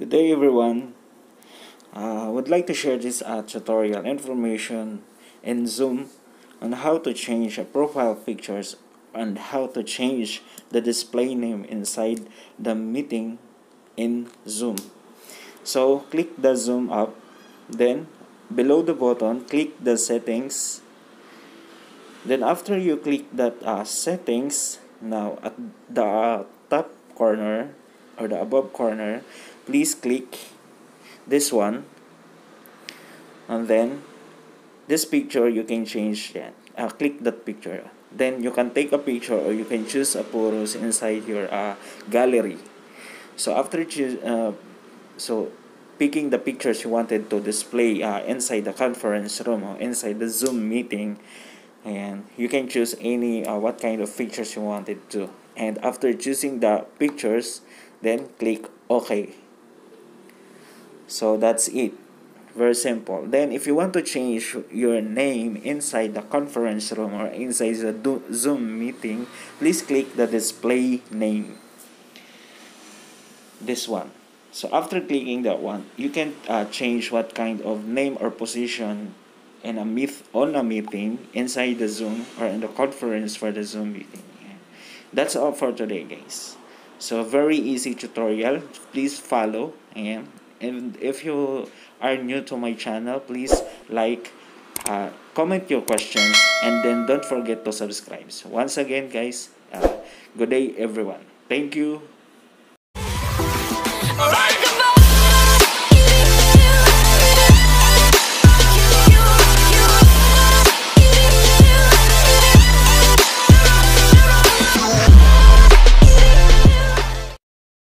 Good day everyone. I would like to share this tutorial information in Zoom on how to change a profile pictures and how to change the display name inside the meeting in Zoom. So click the Zoom app, then below the button click the settings. Then after you click that settings, now at the top corner or the above corner, please click this one, and then this picture you can change that. Click that picture, then you can take a picture or you can choose a photos inside your gallery. So after picking the pictures you wanted to display inside the conference room or inside the Zoom meeting, and you can choose any what kind of pictures you wanted to. And after choosing the pictures, then click OK. So that's it. Very simple. Then if you want to change your name inside the conference room or inside the Zoom meeting, please click the display name. This one. So after clicking that one, you can change what kind of name or position in a meeting inside the Zoom or in the conference for the Zoom meeting. That's all for today, guys. So very easy tutorial. Please follow, and if you are new to my channel, please like, comment your questions, and then don't forget to subscribe. So once again, guys, good day everyone. Thank you.